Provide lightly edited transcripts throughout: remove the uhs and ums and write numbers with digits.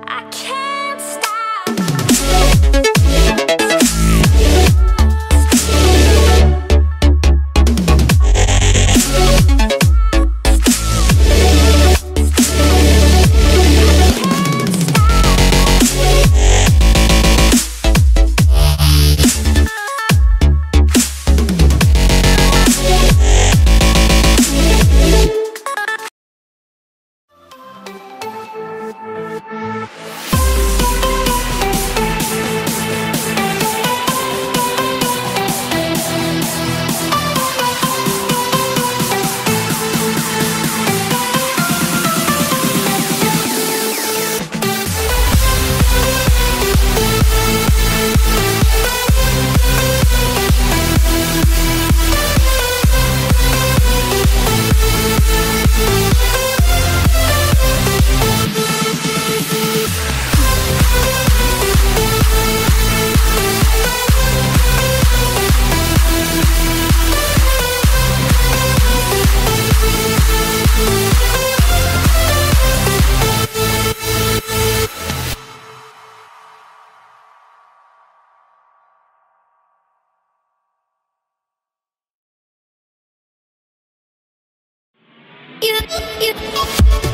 I can't stop. You. You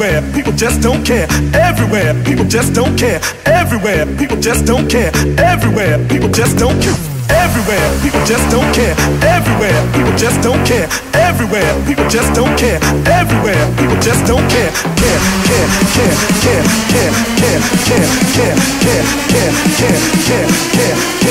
everywhere, people just don't care. Everywhere, people just don't care. Everywhere, people just don't care. Everywhere, people just don't care. Everywhere, people just don't care. Everywhere, people just don't care. Everywhere, people just don't care. Everywhere, people just don't care. Care, care, care, care, care, care, care, care, care, care, care, care, care.